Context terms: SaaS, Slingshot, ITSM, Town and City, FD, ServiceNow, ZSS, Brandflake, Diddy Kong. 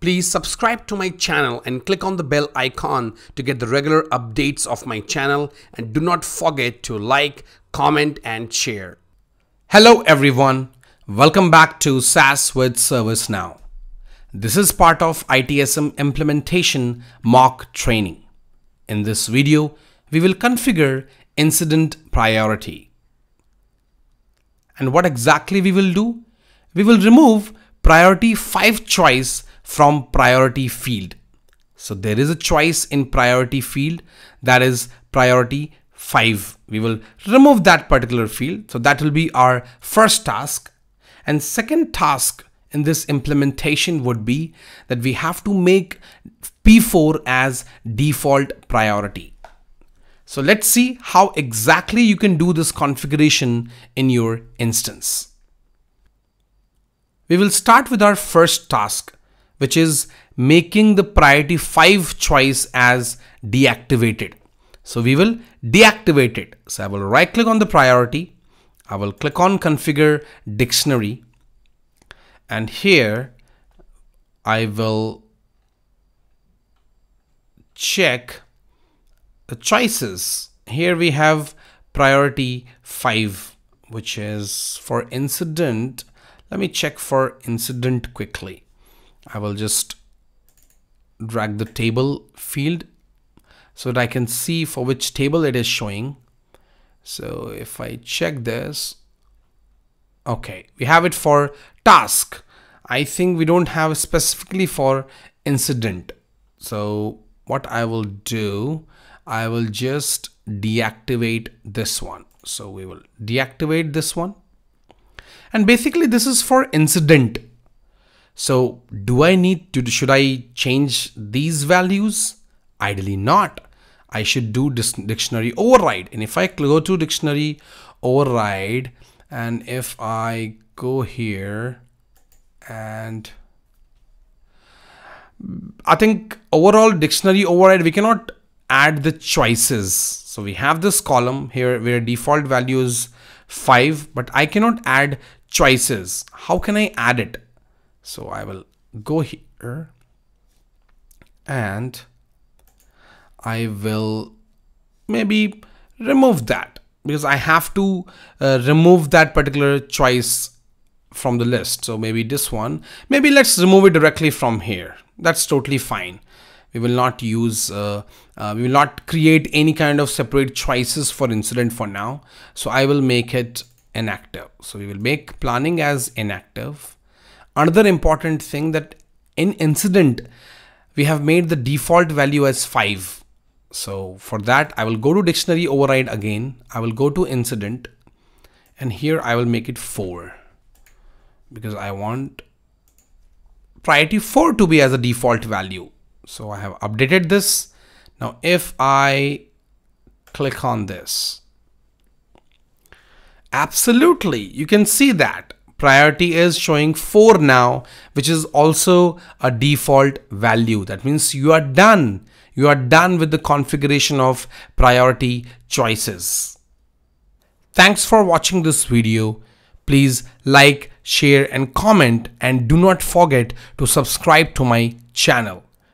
Please subscribe to my channel and click on the bell icon to get the regular updates of my channel, and do not forget to like, comment and share. Hello everyone, welcome back to SaaS with ServiceNow. This is part of ITSM implementation mock training. In this video, we will configure incident priority. And what exactly we will do? We will remove priority 5 choice from priority field. So there is a choice in priority field, that is priority 5. We will remove that particular field. So that will be our first task. And second task in this implementation would be that we have to make P4 as default priority. So let's see how exactly you can do this configuration in your instance. We will start with our first task, which is making the priority 5 choice as deactivated. So we will deactivate it. So I will right click on the priority. I will click on configure dictionary. And here I will check the choices. Here we have priority 5, which is for incident. Let me check for incident quickly. I will just drag the table field so that I can see for which table it is showing. So if I check this, okay, we have it for task. I think we don't have specifically for incident. So what I will do, I will just deactivate this one. So we will deactivate this one. And basically this is for incident. So should I change these values? Ideally not. I should do dictionary override. And if I go to dictionary override, and if I go here, and I think overall dictionary override, we cannot add the choices. So we have this column here where default value is 5, but I cannot add choices. How can I add it? So I will go here and I will maybe remove that, because I have to remove that particular choice from the list. So maybe this one, maybe let's remove it directly from here. That's totally fine. We will not use, we will not create any kind of separate choices for incident for now. So I will make it inactive. So we will make planning as inactive. Another important thing, that in incident, we have made the default value as 5. So for that, I will go to dictionary override again. I will go to incident, and here I will make it 4, because I want priority 4 to be as a default value. So I have updated this. Now, if I click on this, absolutely, you can see that priority is showing 4 now, which is also a default value. That means you are done. You are done with the configuration of priority choices. Thanks for watching this video. Please like, share, and comment, and do not forget to subscribe to my channel.